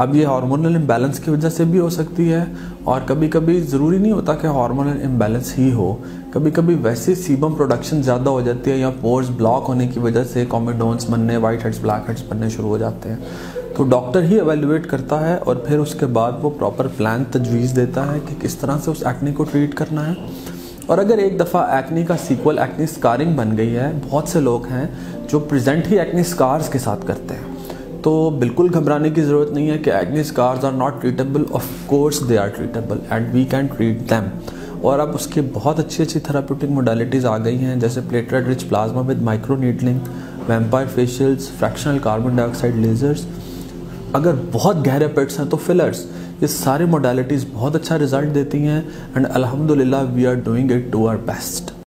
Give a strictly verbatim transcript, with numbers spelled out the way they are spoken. अब ये hormonal imbalance की वजह से भी हो सकती है, और कभी कभी ज़रूरी नहीं होता कि हार्मोनल इम्बैलेंस ही हो, कभी कभी वैसे सीबम प्रोडक्शन ज़्यादा हो जाती है या पोर्स ब्लॉक होने की वजह से कोमेडोन्स बनने, वाइट हेड्स, ब्लैक हेड्स बनने शुरू हो जाते हैं। तो डॉक्टर ही एवेल्युएट करता है और फिर उसके बाद वो प्रॉपर प्लान तजवीज़ देता है कि किस तरह से उस एक्ने को ट्रीट करना है। और अगर एक दफ़ा एक्ने का सीक्वल एक्ने स्कारिंग बन गई है, बहुत से लोग हैं जो प्रेजेंट ही एक्ने स्कार्स के साथ करते हैं, तो बिल्कुल घबराने की ज़रूरत नहीं है कि acne scars are not treatable. Of course they are treatable and we can treat them. और अब उसके बहुत अच्छी अच्छी थेराप्यूटिक मोडालिटीज़ आ गई हैं, जैसे platelet rich plasma with microneedling, vampire facials, fractional carbon dioxide lasers, अगर बहुत गहरे पेट्स हैं तो फिलर्स। ये सारी मोडालिटीज़ बहुत अच्छा रिजल्ट देती हैं एंड अल्हम्दुलिल्लाह we are doing it to our best.